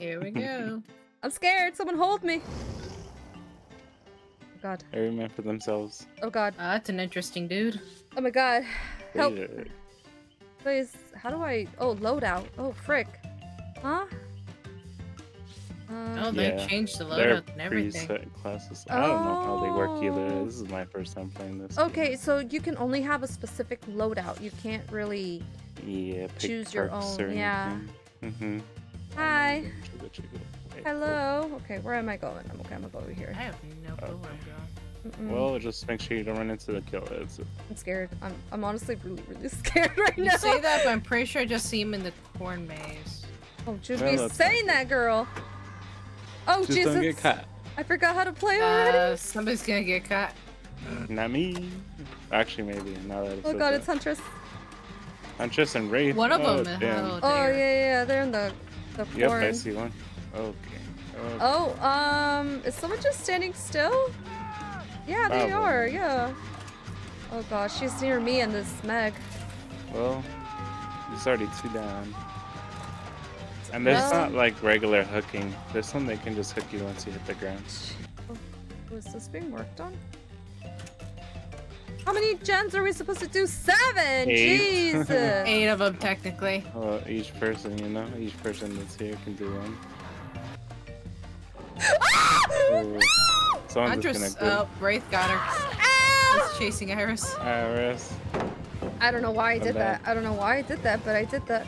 Here we go. I'm scared. Someone hold me. Oh, God. They remember themselves. Oh, God. That's an interesting dude. Oh, my God. Help. Please. How do I... Oh, loadout. Oh, frick. Huh? Oh, they changed the loadout and everything. Preset classes. I don't know how they work either. This is my first time playing this. Okay, so you can only have a specific loadout. You can't really choose your own. Yeah. Mm-hmm. Hi. Hello. Okay, where am I going? I'm okay. I'm gonna go over here. I have no clue where I'm going. Mm-mm. Well, just make sure you don't run into the killer. I'm scared. I'm honestly really, really scared right now. You say that, but I'm pretty sure I just see him in the corn maze. Oh, just be saying that, girl. Oh, just Jesus. Don't get caught. I forgot how to play already. Somebody's gonna get caught. Not me. Actually, maybe. Now that oh, God, it's Huntress. Huntress and Wraith. One of them. Yeah. They're in the corn. Yep, I see one. Okay. Is someone just standing still? Yeah, they are. Yeah. Oh, gosh. She's near me and this Meg. Well, it's already 2 down. And there's not like regular hooking. This one they can just hook you once you hit the ground. Was this being worked on? How many gens are we supposed to do? 7! Jesus! 8 of them technically. Well, each person, you know? Each person that's here can do 1. Oh, no! Huntress, Wraith got her. She's chasing Iris. Iris. I don't know why I did that. I don't know why I did that, but I did that.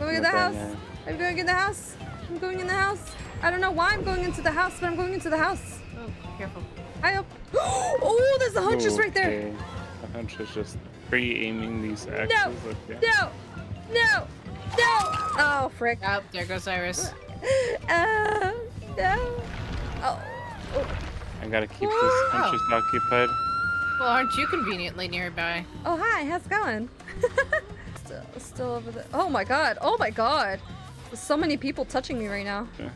Going in the house. Yeah. I'm going in the house. I'm going in the house. I don't know why I'm going into the house, but I'm going into the house. Oh, careful. I hope. Oh, there's a Huntress right there. Okay. The Huntress just pre-aiming these axes. No. Oh, frick. Oh, there goes Iris. No. Oh. I gotta keep this Huntress occupied. Well, aren't you conveniently nearby? Oh, hi. How's it going? Still over there. Oh, my God. Oh, my God. There's so many people touching me right now. Yeah.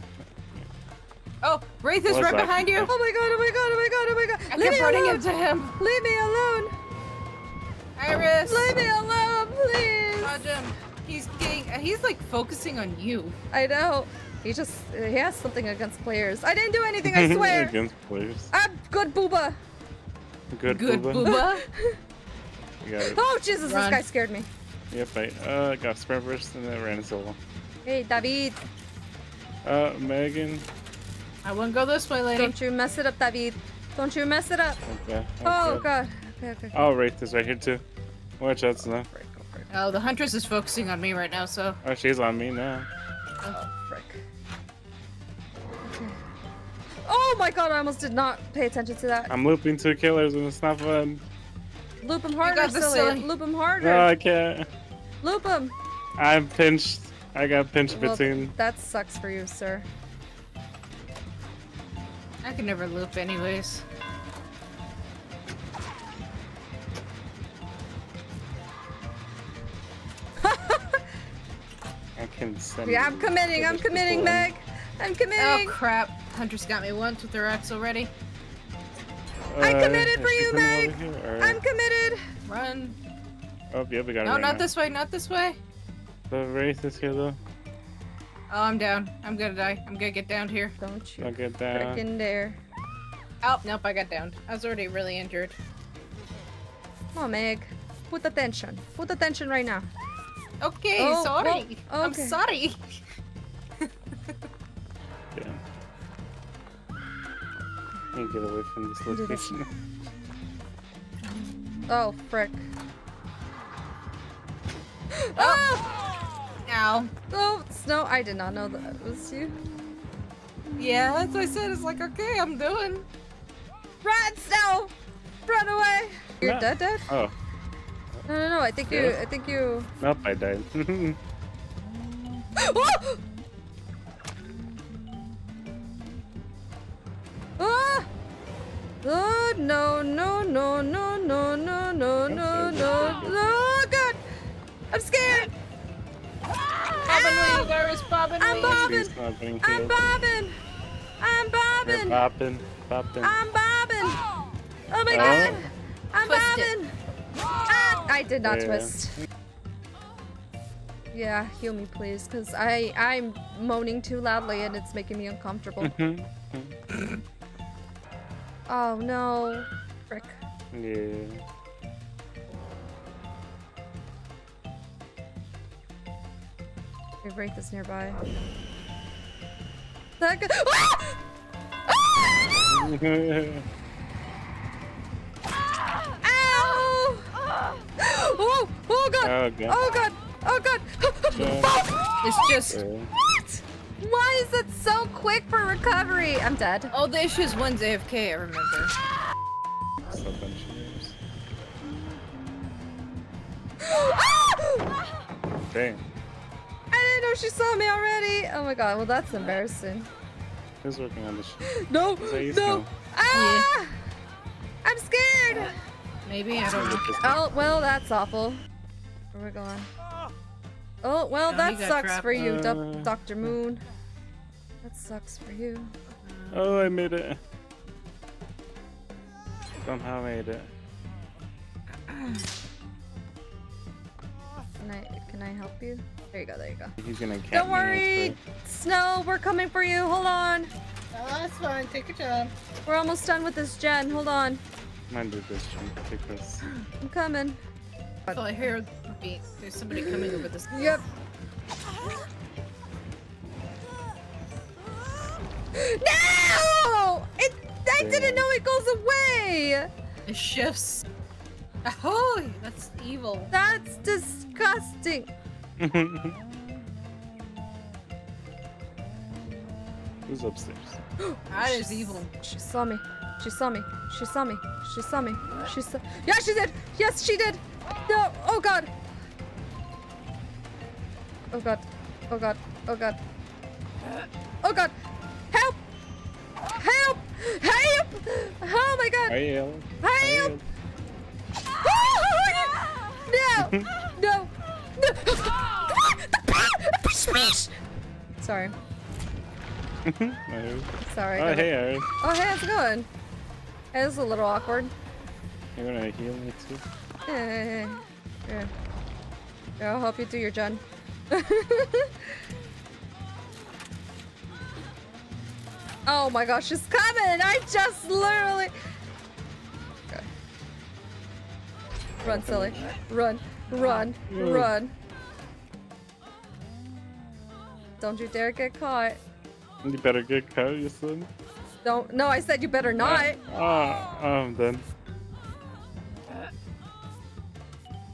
Oh, Wraith is right behind you. Oh, my God. Oh, my God. Oh, my God. Oh, my God. I keep running into him. Leave me alone. Iris. Leave me alone, please. Dodge him. He's like focusing on you. I know. He has something against players. I didn't do anything, I swear. Against players. I'm good booba. Good booba? You got it. Oh, Jesus. Run. This guy scared me. Yep, I got sprint burst and then ran solo. Hey, David. Megan. I wouldn't go this way, lady. Don't you mess it up, David. Don't you mess it up. Okay. Oh, God. Okay. Oh, Wraith is right here, too. Watch out, Snow. Oh, the Huntress is focusing on me right now, so. Oh, she's on me now. Oh, frick. Okay. Oh, my God. I almost did not pay attention to that. I'm looping 2 killers and it's not fun. Loop him harder, silly. Loop him harder. No, I can't. Loop him. I'm pinched. I got pinched between. That sucks for you, sir. I can never loop anyways. I can send I'm committing. I'm committing, Meg. I'm committing. Oh, crap. Hunter's got me once with her axe already. I'm committed for you, Meg! Right. I'm committed! Run. Oh, yeah, we gotta run. No, not this way, not this way. The Wraith is here, though. Oh, I'm down. I'm gonna die. I'm gonna get down here. Don't you get down. Frickin' dare. Oh, nope, I got down. I was already really injured. Come on, Meg. Put attention. Put attention right now. Okay, sorry. Well, okay. I'm sorry. Get away from this location. Oh, frick. Oh! Ow. Oh, Snow, I did not know that was you. Yeah, that's what I said. It's like, okay, I'm doing. Run, Snow! Run away! You're dead? Oh. No, I think you. I think you. Nope, I died. Oh! Oh, no, God! I'm scared! Bobbin' Iris, bobbin' I'm bobbin'! Oh my God! I'm bobbin'! I did not twist. Yeah, heal me, please, because I'm moaning too loudly and it's making me uncomfortable. Oh no, frick. Yeah. The Wraith is nearby. That go- ah! Ah! Ow! Oh, oh god! Oh god! Oh god! Oh god! Yeah. It's just what? Why is it so quick for recovery? I'm dead. Oh, the issue is one's AFK. I remember. Dang. I didn't know she saw me already. Oh my god. Well, that's embarrassing. Who's working on this? No. No. Ah! Yeah. I'm scared. Maybe I don't know. Oh well, that's awful. Where are we going? Oh, well, no, that sucks trapped. For you, Dr. Moon. That sucks for you. Oh, I made it. Somehow made it. Can I help you? There you go, there you go. He's gonna catch me. Don't worry, Snow, we're coming for you. Hold on. No, that's fine. Take your time. We're almost done with this, Jen. Hold on. Mine did this, Jen. Take this. I'm coming. Oh, I hear the beat. There's somebody coming over this. Yep. No! I didn't know it goes away! It shifts. Oh, that's evil. That's disgusting. Who's upstairs? That is evil. She saw me. She saw me. She saw me. She saw me. She saw. Yeah, she did. Yes, she did. No! Oh god! Oh god! Oh god! Oh god! Oh god! Help! Help! Help! Oh my god! Help! Help! Oh, no! No! No! Sorry. Sorry. Oh hey, Iris. Oh hey, how's it going? It was a little awkward. You're gonna heal me too. Yeah, yeah, yeah. I'll help you do your Jen. Oh my gosh, she's coming! I just literally... Okay. Run, silly. Run, run, run. Don't you dare get caught. You better get caught, you son. Don't... No, I said you better not. Ah, I'm done.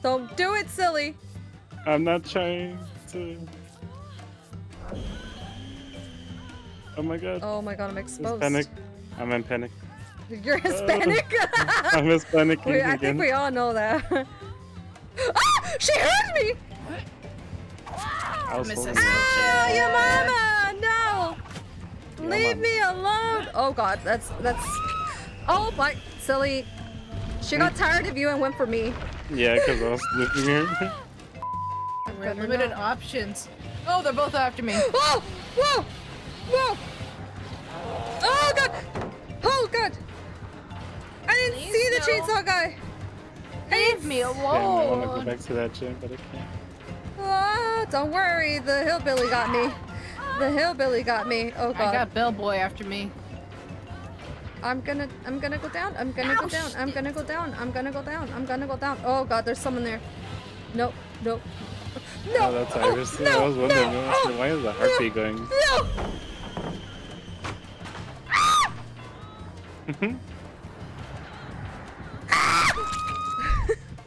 Don't do it, silly! I'm not trying to... Oh my god. Oh my god, I'm exposed. Hispanic. I'm in panic. You're Hispanic? I'm Hispanic again. I think we all know that. Ah! She hurt me! Ow, your mama! No! Leave me alone! Oh god, that's... Oh my... Silly. She got tired of you and went for me. Yeah, because I was looking here. We're limited options. Oh, they're both after me. Whoa! Whoa! Whoa! Oh god! Oh god! I didn't see the chainsaw guy! Leave me alone! I want to go back to that gym, but I can't. Oh, don't worry, the hillbilly got me. The hillbilly got me. Oh god. I got Bellboy after me. I'm gonna go down. I'm gonna go down. I'm gonna go down. I'm gonna go down. I'm gonna go down. Oh god, there's someone there. Nope. Nope. No. Oh, that's Iris. Oh, no, I was wondering why is the harpy going? No.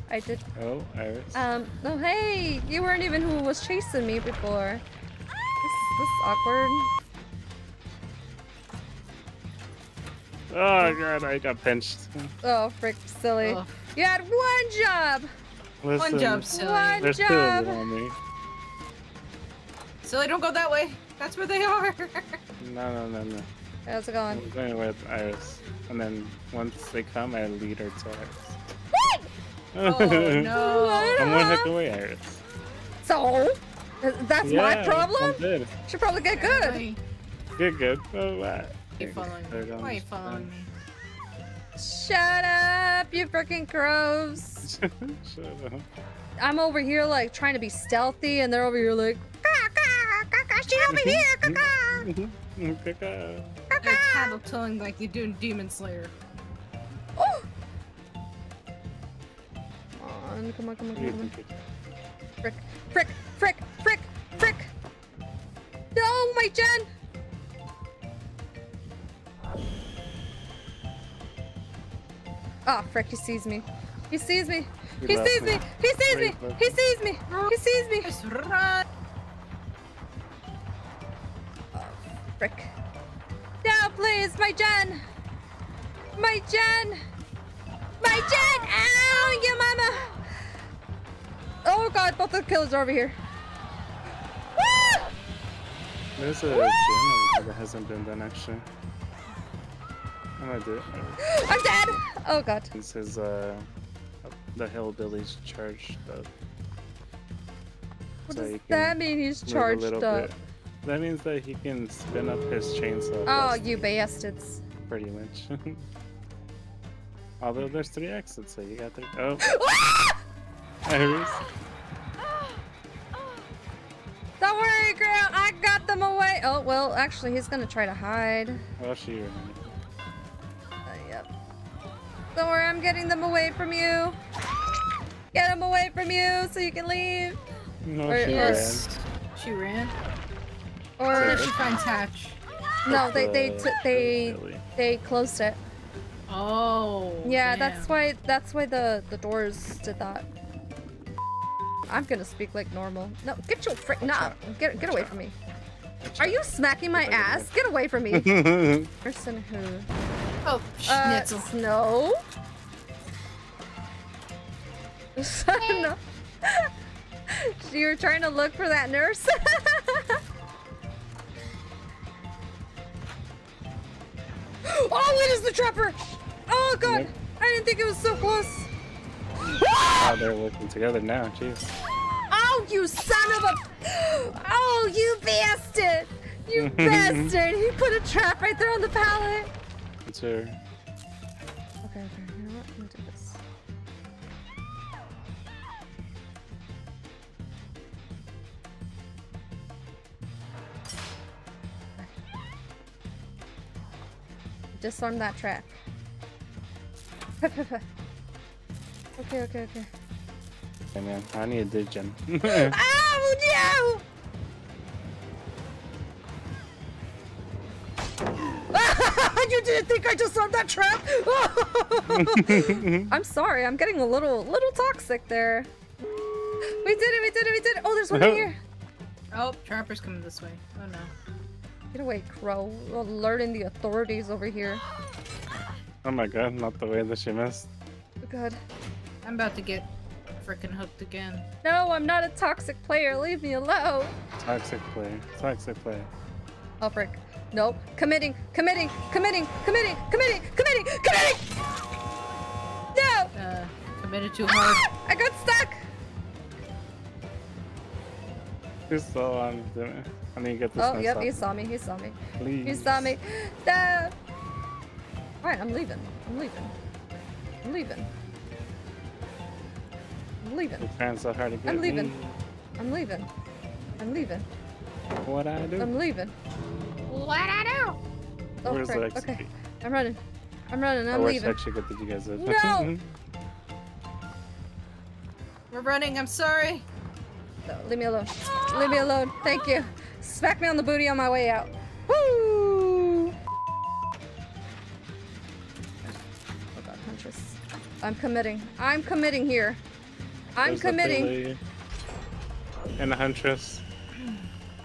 I did. Oh, Iris. Oh, hey, you weren't even who was chasing me before. This is awkward. Oh god, I got pinched. Oh, frick, silly. Oh. You had one job! Listen, one job, silly. One job! On me. Silly, don't go that way. That's where they are. No. How's it going? I'm going with Iris. And then once they come, I lead her to Iris. What? Oh no. I'm one heck away, Iris. So? That's my problem? Good. Should probably get good. Get good? Oh, wow. Why are you following me? Shut up, you freaking crows! Shut up. I'm over here like trying to be stealthy, and they're over here like, she's over here, caca. They're tattletelling like you're doing Demon Slayer. Oh! Come on, come on, come on. Frick, frick, frick, frick, frick! No, my Jen! Ah, oh, frick, he sees me. He sees me. He sees me. He sees me. He sees me. He sees me. Just run. Oh, frick. Now, please, my Jen. My Jen. My Jen. Ow, you mama. Oh, God, both the killers are over here. Woo! There's a Jen that hasn't been done, actually. I'm dead! Oh god. This is the hillbilly's charged up. What does that mean, he's charged up? That means that he can spin up his chainsaw. Oh, you bastards. Pretty much. Although there's 3 exits, so you got 3. Oh! Iris. Don't worry, girl, I got them away. Oh, well, actually, he's gonna try to hide. Well, she remembers. Don't worry, I'm getting them away from you. Get them away from you so you can leave. No, or, she ran. Or did she find Hatch? No, they closed it. Oh. Yeah, damn. that's why the doors did that. I'm gonna speak like normal. No, get your frick. Nah, get away from me. Are you smacking my ass? Get away from me. Person who. Oh, schnitzel. Snow? No. You were trying to look for that nurse? Oh, it is the trapper! Oh, God! Nope. I didn't think it was so close. Oh, they're working together now, jeez. Oh, you son of a... Oh, you bastard! You bastard! He put a trap right there on the pallet. Okay, okay, you know what? I'm gonna do this. Disarm that trap. Okay, okay, okay. Hey man, I need a digit. Oh no! You didn't think I just saw that trap? I'm sorry, I'm getting a little toxic there. We did it, we did it, we did it. Oh, there's one in here. Oh, trapper's coming this way. Oh no. Get away, Crow. We're alerting the authorities over here. Oh my god, not the way that she missed. Oh god. I'm about to get freaking hooked again. No, I'm not a toxic player. Leave me alone. Toxic player. Toxic player. Oh, frick. Nope. Committing, committing, committing, committing, committing, committing, committing! No! Committed too hard. Ah! I got stuck! You're so on. I need to get this. Oh, yep, he saw me, he saw me. Please. He saw me. No! Alright, I'm leaving. I'm leaving. I'm leaving. I'm leaving. You're trying so hard to get me. I'm leaving. I'm leaving. What I do? I'm leaving. What I do? Oh, where's the exit? Okay. I'm running. I'm running. I'm leaving. Did you guys no! We're running. I'm sorry. No, leave me alone. Leave me alone. Thank you. Smack me on the booty on my way out. Woo! Oh god, Huntress. I'm committing. I'm committing here. I'm committing. Billy and a Huntress.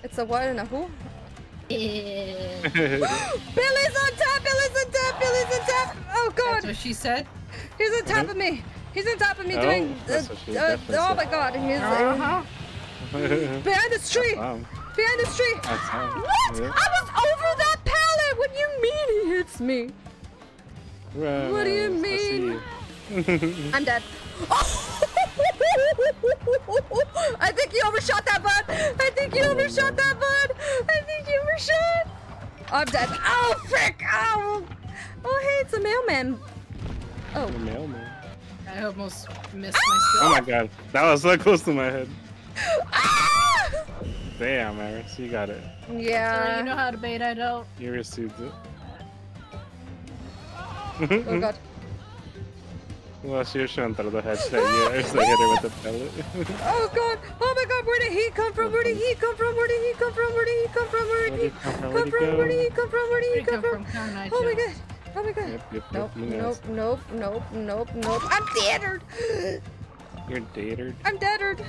It's a what and a who? Billy's on top! Billy's on top! Billy's on top! Oh god! That's what she said? He's on top of me! He's on top of me doing... oh my god! He's like... Behind this tree! Behind this tree! What?! Yeah. I was over that pallet! What do you mean he hits me? Right. What do you mean? I'm dead. Oh! I think you overshot that bud. I think you overshot that bud. I think you overshot. Oh, I'm dead. Oh frick! Oh, hey, it's a mailman. Oh. The mailman. I almost missed my skill. Oh my god, that was so close to my head. Damn, Iris, you got it. Yeah. So you know how to bait, I don't. You received it. Oh god. Well, she shouldn't throw the headshot at you. I just hit her with the pellet. Oh god! Oh my god! Where did he come from? Where did he come from? Where did he come from? Where did he come from? Where did he come from? Where did he come from? Where did he come from? Oh my god! Oh my god! Nope! Nope! Nope! Nope! Nope! Nope! I'm deadered. You're deadered. I'm deadered.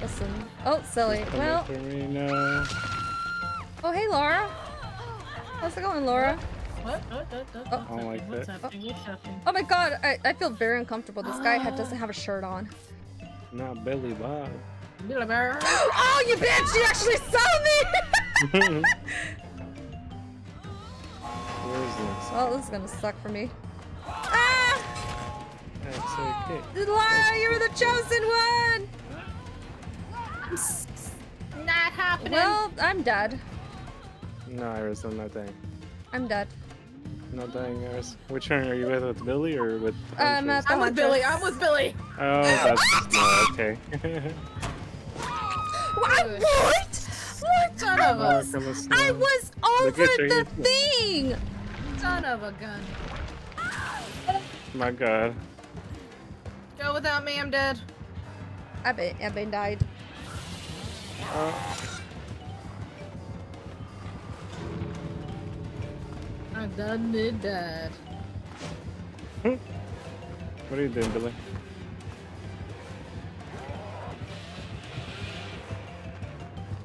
Listen. Oh, silly. Well. Oh, hey, Laura. How's it going, Laura? Oh my god, I feel very uncomfortable. This guy doesn't have a shirt on. Not Billy Bob. Billy Bear. Oh, you bitch! You actually saw me! Where is this? Oh, this is gonna suck for me. Ah! That's okay. Laura, you're the chosen one! Not happening. Well, I'm dead. No, Iris, I'm not dying. I'm dead. Not dying, Iris. Which one are you with Billy or with? I'm with Billy. I'm with Billy. Oh, that's okay. What? What? Son of a gun! I was over the thing. Son of a gun. My God. Go without me. I'm dead. I've been died. I done did that. What are you doing, Billy?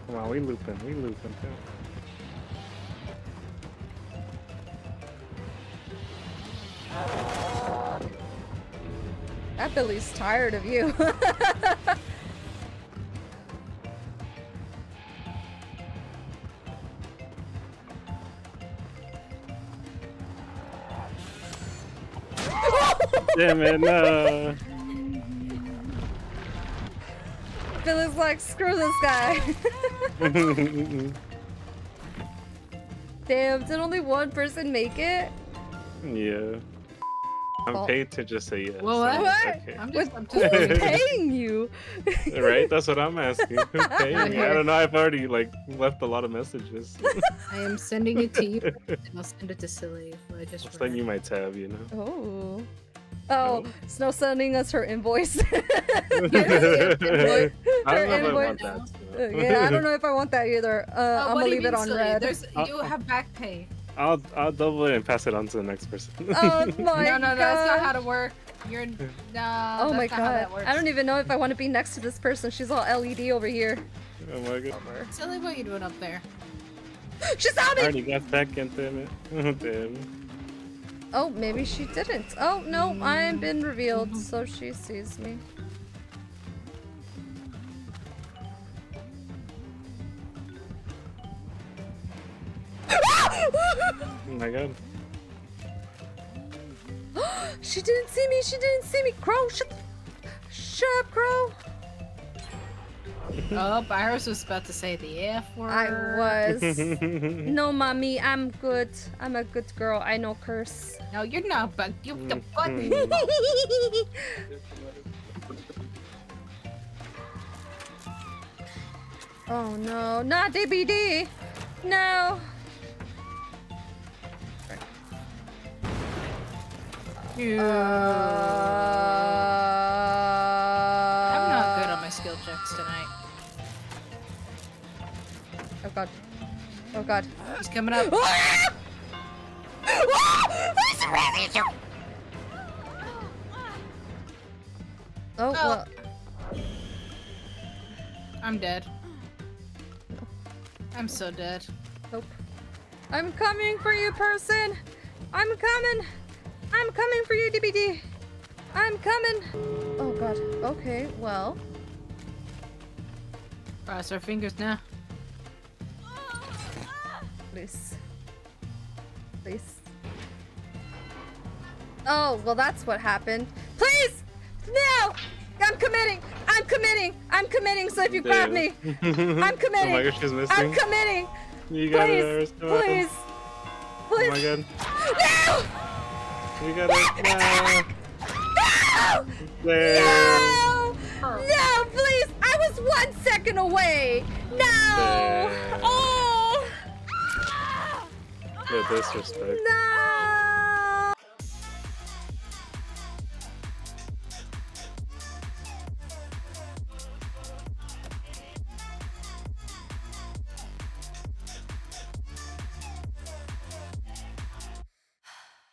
Come on, we looping too. That Billy's tired of you. Damn it, no. Billy's like, screw this guy. Damn, did only one person make it? Yeah. I'm paid to just say yes. Well, so what? Okay. I'm just paying you. Right? That's what I'm asking. Who's paying me? I don't know. I've already like left a lot of messages. I am sending it to you, and I'll send it to Silly. I'll send you my tab, you know. Oh. Oh, Snow sending us her invoice. Yeah, I don't know if I want that either. I'm gonna leave it on red. You have back pay. I'll double it and pass it on to the next person. Oh my god. No, that's not how to work. You're oh my god. I don't even know if I want to be next to this person. She's all LED over here. Oh my god. Silly, what are you doing up there? She saw me! I already got back in, damn it. Oh, damn. Oh, maybe she didn't. Oh, no, I've been revealed, so she sees me. Oh my god. She didn't see me, Crow, shut up, Crow. Oh, Iris was about to say the F word. I was. No, mommy, I'm good. I'm a good girl. I know curse. No, you're not, but you the fuck. Oh no, not DBD. No. Yeah. I'm not good on my skill checks tonight. Oh god. Oh god. He's coming up. Oh, well. I'm dead. I'm so dead. Nope. I'm coming for you, person. I'm coming. I'm coming for you, DBD. I'm coming. Oh god. Okay, well. Cross our fingers now. Please. Oh, well, that's what happened. Please! No! I'm committing, so if you grab me, I'm committing. Oh my gosh, she's missing. I'm committing. You got it, please. Please. Oh my god. No! You got it. No! No! There. No! No, please! I was 1 second away! No! There. Oh! The disrespect. No!